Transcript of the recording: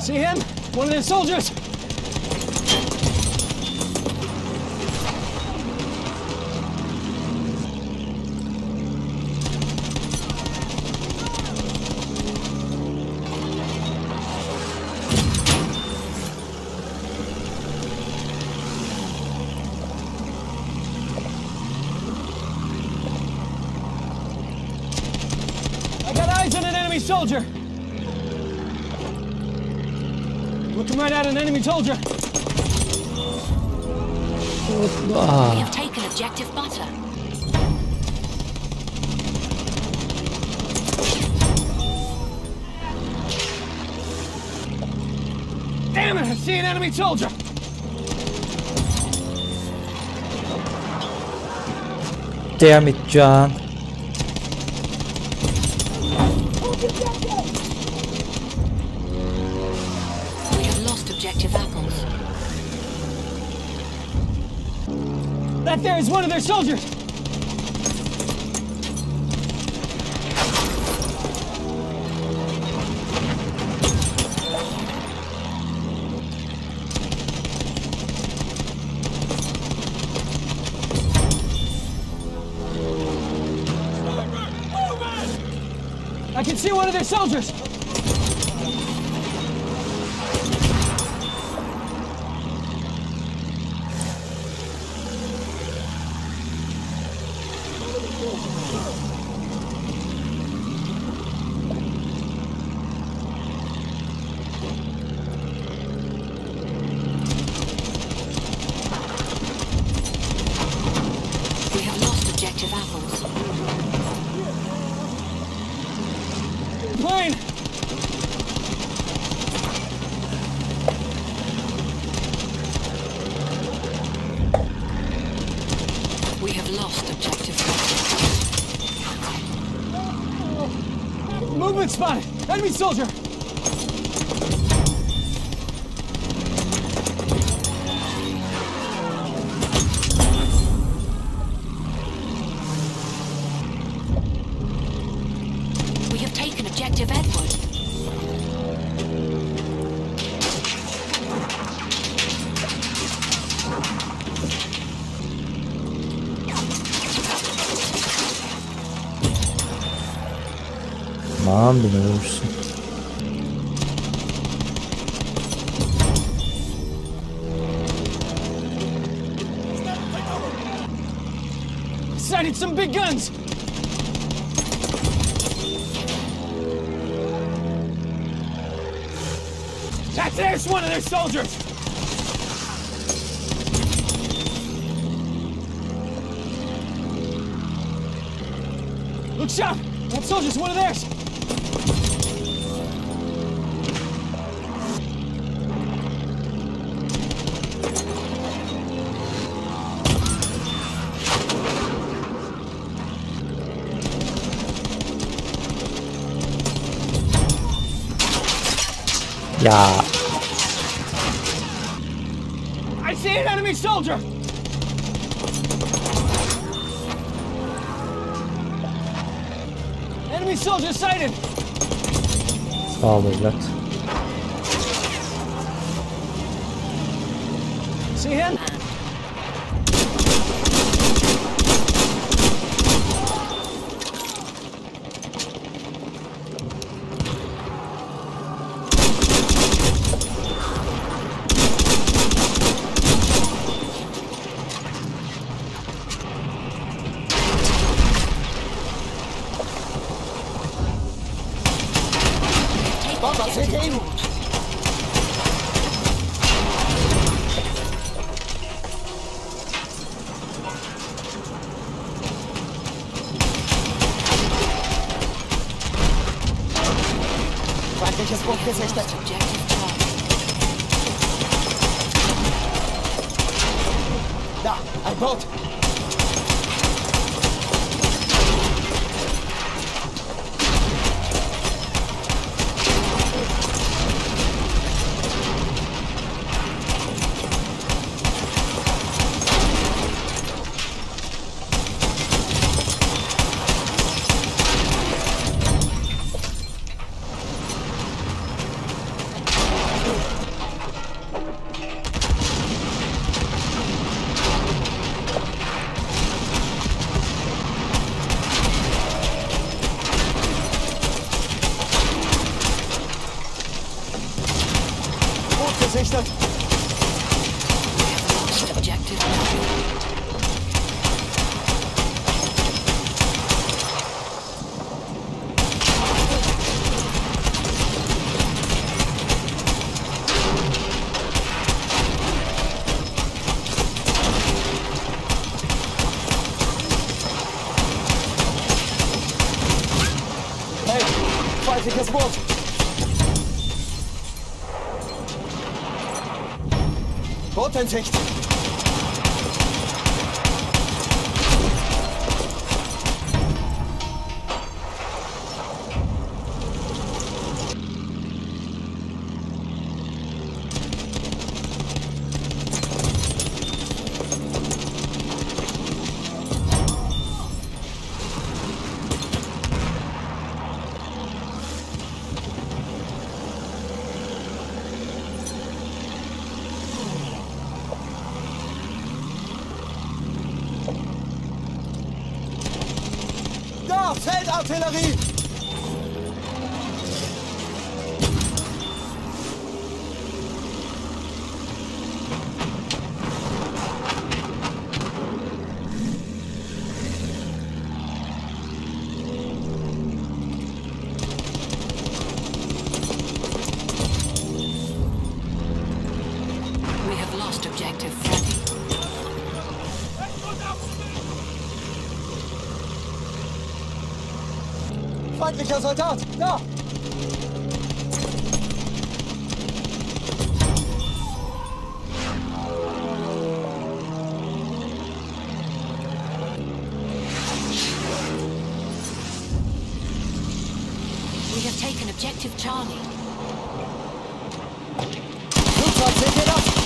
See him? One of the soldiers! I got eyes on an enemy soldier! Looking right at an enemy soldier. We have taken objective butter. Damn it! I see an enemy soldier. Damn it, John. That there is one of their soldiers! I can see one of their soldiers! Movement spotted! Enemy soldier! We have taken objective Edward. Aman beni vurursun. Sighted some big guns. There's one of their soldiers. Look sharp! That soldier's one of theirs. Yeah. I see an enemy soldier. Enemy soldier sighted. Sağolun. See him? Feindliches Boot gesichtet. Da, ein Boot! gesichtet. Feindliches Boot. Boot in Sicht. Feldartillerie! We have lost objective Feindlicher Soldat! Da! We have taken objective Charlie.